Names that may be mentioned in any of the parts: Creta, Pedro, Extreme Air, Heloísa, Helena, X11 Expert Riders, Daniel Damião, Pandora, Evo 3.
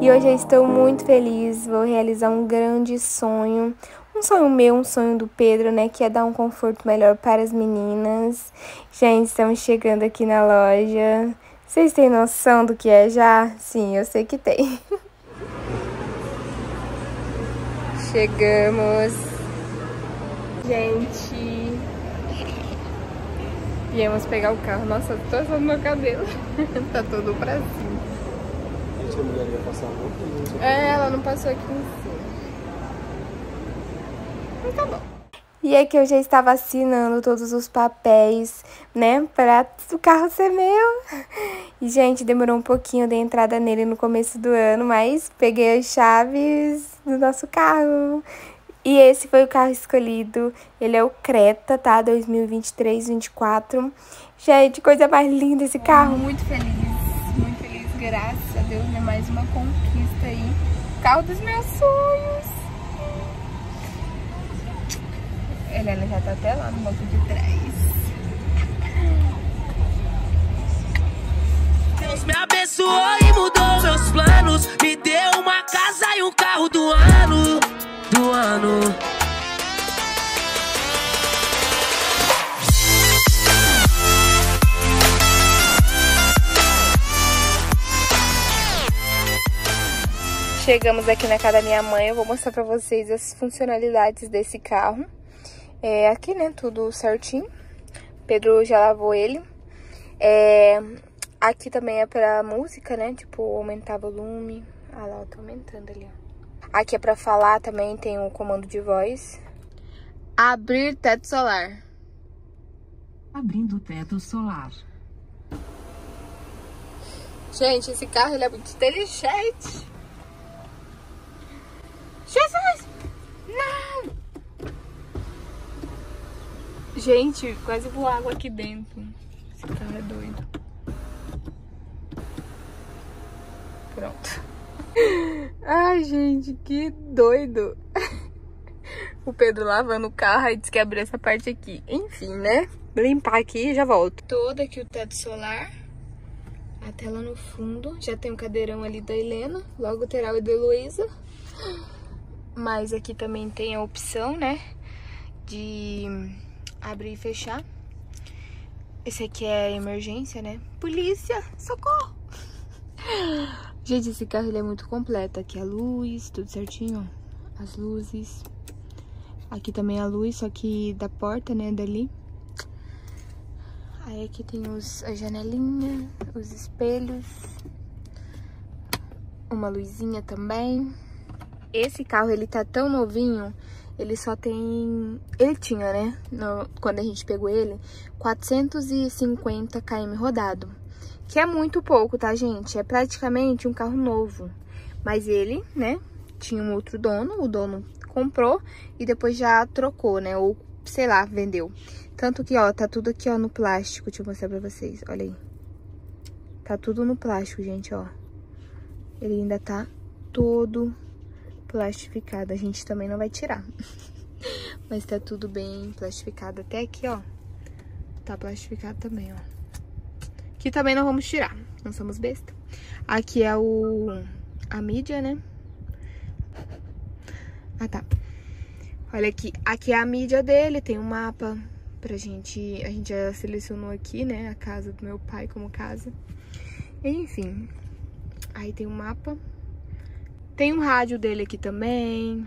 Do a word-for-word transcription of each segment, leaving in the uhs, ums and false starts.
e hoje eu estou muito feliz, vou realizar um grande sonho, um sonho meu, um sonho do Pedro, né, que é dar um conforto melhor para as meninas. Gente, estamos chegando aqui na loja, vocês têm noção do que é já? Sim, eu sei que tem. Chegamos, gente, viemos pegar o carro. Nossa, tô assando meu cabelo, tá todo pra cima. Gente, a mulher ia passar a roupa? É, ela não passou aqui em cima. Mas tá bom. E é que eu já estava assinando todos os papéis, né, pra o carro ser meu. E, gente, demorou um pouquinho da entrada nele no começo do ano, mas peguei as chaves do nosso carro. E esse foi o carro escolhido. Ele é o Creta, tá? dois mil e vinte e três, vinte e quatro. Gente, coisa mais linda esse carro. Muito feliz, muito feliz, graças a Deus, né? Mais uma conquista aí. Carro dos meus sonhos. Helena já tá até lá no banco de trás. Deus me abençoou e mudou meus planos. Me deu uma casa e um carro do ano. Do ano. Chegamos aqui na casa da minha mãe. Eu vou mostrar pra vocês as funcionalidades desse carro. É, aqui, né, tudo certinho. Pedro já lavou ele. É, aqui também é pra música, né, tipo, aumentar volume. Ah lá, eu tô aumentando ali, ó. Aqui é pra falar também, tem o comando de voz. Abrir teto solar. Abrindo o teto solar. Gente, esse carro, ele é muito inteligente. Jesus! Não! Gente, quase voou água aqui dentro. Esse carro é doido. Pronto. Ai, gente, que doido. O Pedro lavando o carro e disse que abriu essa parte aqui. Enfim, né? Limpar aqui e já volto. Todo aqui o teto solar. A tela no fundo. Já tem um cadeirão ali da Helena. Logo terá o da Heloísa. Mas aqui também tem a opção, né? De... abrir e fechar. Esse aqui é emergência, né? Polícia! Socorro! Gente, esse carro ele é muito completo. Aqui a luz, tudo certinho, ó. As luzes. Aqui também a luz, só que da porta, né? Dali. Aí aqui tem os, a janelinha, os espelhos. Uma luzinha também. Esse carro, ele tá tão novinho... Ele só tem... Ele tinha, né? No... Quando a gente pegou ele, quatrocentos e cinquenta quilômetros rodado. Que é muito pouco, tá, gente? É praticamente um carro novo. Mas ele, né? Tinha um outro dono. O dono comprou e depois já trocou, né? Ou, sei lá, vendeu. Tanto que, ó, tá tudo aqui, ó, no plástico. Deixa eu mostrar pra vocês. Olha aí. Tá tudo no plástico, gente, ó. Ele ainda tá todo... plastificado, a gente também não vai tirar. Mas tá tudo bem plastificado até aqui, ó. Tá plastificado também, ó. Que também não vamos tirar, não somos besta. Aqui é o... a mídia, né? Ah, tá. Olha aqui, aqui é a mídia dele, tem um mapa pra gente... A gente já selecionou aqui, né? A casa do meu pai como casa. Enfim. Aí tem um mapa... Tem um rádio dele aqui também,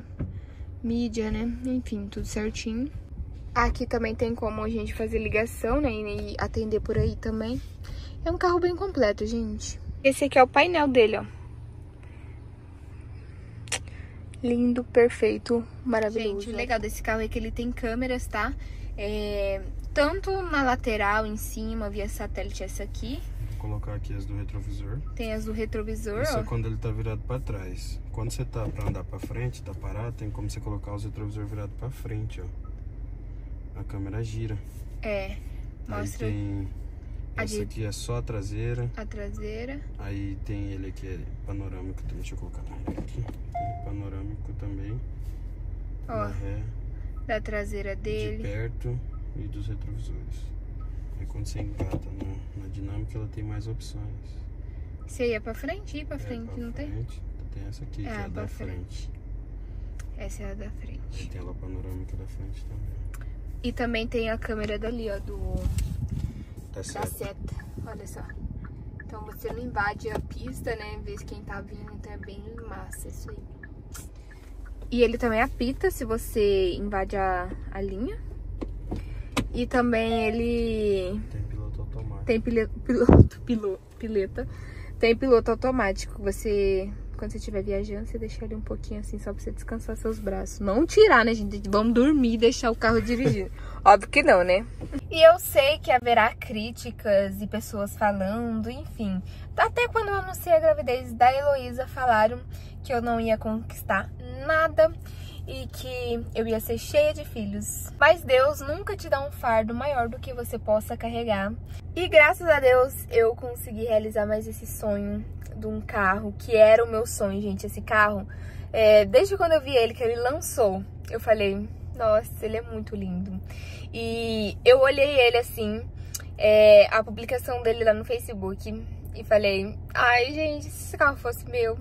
mídia, né? Enfim, tudo certinho. Aqui também tem como a gente fazer ligação, né? E atender por aí também. É um carro bem completo, gente. Esse aqui é o painel dele, ó. Lindo, perfeito, maravilhoso. Gente, o legal desse carro é que ele tem câmeras, tá? É... Tanto na lateral, em cima, via satélite, essa aqui. Colocar aqui as do retrovisor. Tem as do retrovisor, Isso ó. Isso é quando ele tá virado pra trás. Quando você tá pra andar pra frente, tá parado, tem como você colocar os retrovisor virado pra frente, ó. A câmera gira. É. Mostra. Aí tem... Essa aqui é só a traseira. A traseira. Aí tem ele aqui, é panorâmico também. Deixa eu colocar aqui. Tem panorâmico também. Ó. Da traseira dele. De perto e dos retrovisores. Aí quando você engata na, na dinâmica, ela tem mais opções. Você ia pra frente? Ia pra frente, é pra não frente. Tem? Tem essa aqui, que é, é a da frente. frente. Essa é a da frente. E tem a panorâmica da frente também. E também tem a câmera dali, ó, do... Da seta. Da seta. Olha só. Então você não invade a pista, né? Vê quem tá vindo, então é bem massa isso aí. E ele também apita se você invade a, a linha. E também ele... Tem piloto automático. Tem pil... piloto, piloto, pileta. Tem piloto automático. Você, quando você estiver viajando, você deixa ele um pouquinho assim, só pra você descansar seus braços. Não tirar, né, gente? Vamos dormir e deixar o carro dirigindo. Óbvio que não, né? E eu sei que haverá críticas e pessoas falando, enfim. Até quando eu anunciei a gravidez da Heloísa, falaram que eu não ia conquistar nada e que eu ia ser cheia de filhos. Mas Deus nunca te dá um fardo maior do que você possa carregar. E graças a Deus eu consegui realizar mais esse sonho de um carro, que era o meu sonho, gente. Esse carro, é, desde quando eu vi ele, que ele lançou, eu falei, nossa, ele é muito lindo. E eu olhei ele assim, é, a publicação dele lá no Facebook, e falei, ai gente, se esse carro fosse meu...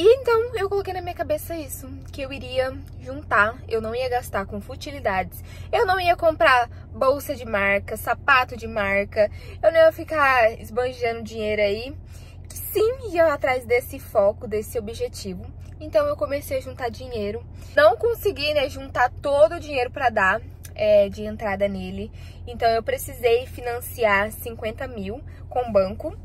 E então eu coloquei na minha cabeça isso, que eu iria juntar, eu não ia gastar com futilidades, eu não ia comprar bolsa de marca, sapato de marca, eu não ia ficar esbanjando dinheiro aí, que sim ia atrás desse foco, desse objetivo. Então eu comecei a juntar dinheiro, não consegui, né, juntar todo o dinheiro para dar é, de entrada nele, então eu precisei financiar cinquenta mil com o banco,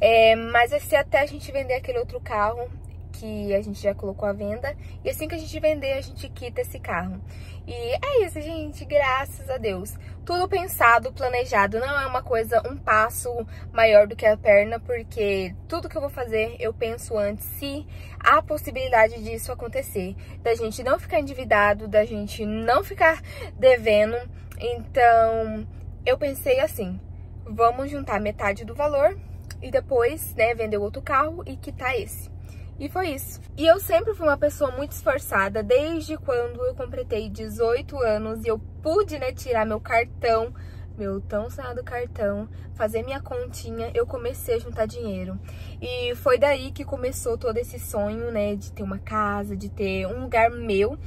é, mas vai ser até a gente vender aquele outro carro, que a gente já colocou à venda. E assim que a gente vender, a gente quita esse carro. E é isso, gente. Graças a Deus. Tudo pensado, planejado. Não é uma coisa, um passo maior do que a perna, porque tudo que eu vou fazer, eu penso antes se há possibilidade disso acontecer. Da gente não ficar endividado, da gente não ficar devendo. Então, eu pensei assim, vamos juntar metade do valor e depois, né, vender o outro carro e quitar esse. E foi isso. E eu sempre fui uma pessoa muito esforçada, desde quando eu completei dezoito anos e eu pude, né, tirar meu cartão, meu tão sonhado cartão, fazer minha continha, eu comecei a juntar dinheiro. E foi daí que começou todo esse sonho, né, de ter uma casa, de ter um lugar meu.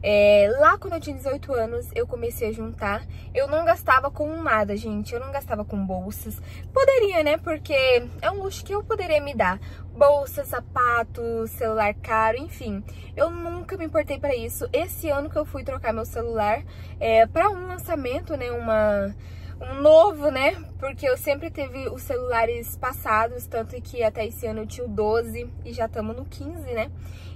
É, lá quando eu tinha dezoito anos, eu comecei a juntar. Eu não gastava com nada, gente. Eu não gastava com bolsas. Poderia, né? Porque é um luxo que eu poderia me dar. Bolsa, sapato, celular caro, enfim. Eu nunca me importei pra isso. Esse ano que eu fui trocar meu celular é, pra um lançamento, né? Uma... Um novo, né? Porque eu sempre teve os celulares passados, tanto que até esse ano eu tinha o doze e já estamos no quinze, né?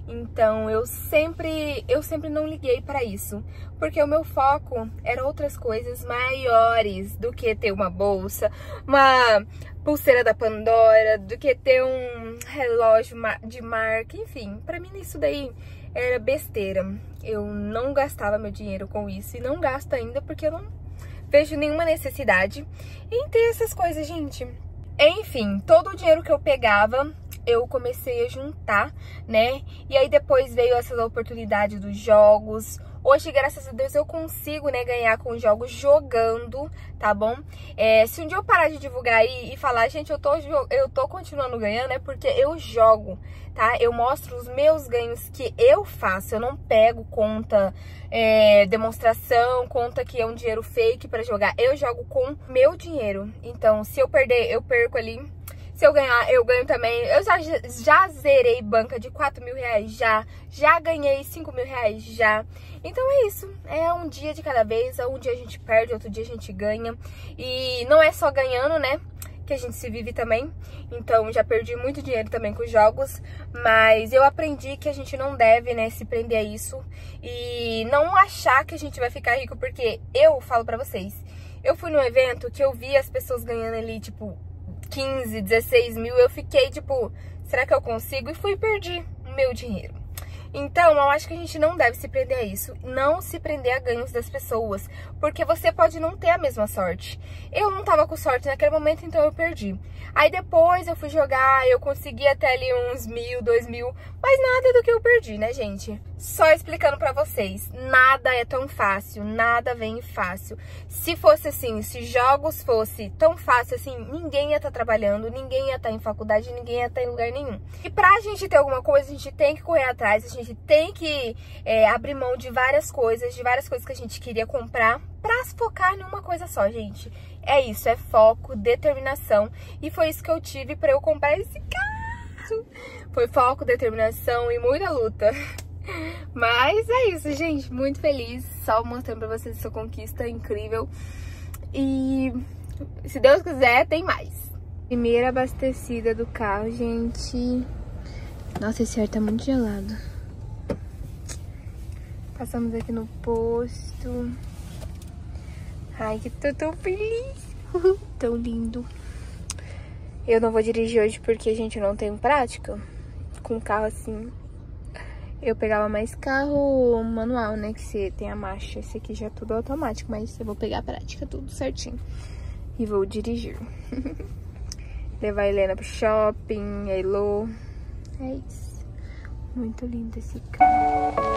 Então eu sempre, eu sempre não liguei para isso, porque o meu foco era outras coisas maiores do que ter uma bolsa, uma pulseira da Pandora, do que ter um relógio de marca, enfim. Para mim isso daí era besteira. Eu não gastava meu dinheiro com isso e não gasto ainda porque eu não vejo nenhuma necessidade em ter essas coisas, gente. Enfim, todo o dinheiro que eu pegava, eu comecei a juntar, né? E aí depois veio essa oportunidade dos jogos. Hoje, graças a Deus, eu consigo, né, ganhar com jogos jogando, tá bom? É, se um dia eu parar de divulgar aí e falar, gente, eu tô, eu tô continuando ganhando, é porque eu jogo, tá? Eu mostro os meus ganhos que eu faço, eu não pego conta, é, demonstração, conta que é um dinheiro fake pra jogar. Eu jogo com meu dinheiro, então se eu perder, eu perco ali. Se eu ganhar, eu ganho também. Eu já, já zerei banca de quatro mil reais já. Já ganhei cinco mil reais já. Então é isso. É um dia de cada vez. Um dia a gente perde, outro dia a gente ganha. E não é só ganhando, né, que a gente se vive também. Então já perdi muito dinheiro também com os jogos. Mas eu aprendi que a gente não deve, né, se prender a isso. E não achar que a gente vai ficar rico. Porque eu falo pra vocês, eu fui num evento que eu vi as pessoas ganhando ali, tipo... quinze, dezesseis mil, eu fiquei tipo, será que eu consigo? E fui e perdi o meu dinheiro. Então, eu acho que a gente não deve se prender a isso, não se prender a ganhos das pessoas, porque você pode não ter a mesma sorte. Eu não tava com sorte naquele momento, então eu perdi. Aí depois eu fui jogar, eu consegui até ali uns mil, dois mil, mas nada do que eu perdi, né, gente? Só explicando pra vocês, nada é tão fácil, nada vem fácil. Se fosse assim, se jogos fosse tão fácil assim, ninguém ia estar trabalhando, ninguém ia estar em faculdade, ninguém ia estar em lugar nenhum. E pra gente ter alguma coisa, a gente tem que correr atrás, a gente tem que é, abrir mão de várias coisas, de várias coisas que a gente queria comprar, pra se focar numa coisa só, gente. É isso, é foco, determinação, e foi isso que eu tive pra eu comprar esse carro. Foi foco, determinação e muita luta. Mas é isso, gente, muito feliz, só mostrando pra vocês essa conquista incrível. E se Deus quiser, tem mais. Primeira abastecida do carro, gente. Nossa, esse ar tá muito gelado. Passamos aqui no posto. Ai, que tô tão feliz. Tão lindo. Eu não vou dirigir hoje porque, gente, eu não tenho prática. Com carro assim, eu pegava mais carro manual, né? Que você tem a marcha. Esse aqui já é tudo automático, mas eu vou pegar a prática tudo certinho. E vou dirigir. Levar a Helena pro shopping, a Elo. É isso. Muito lindo esse carro.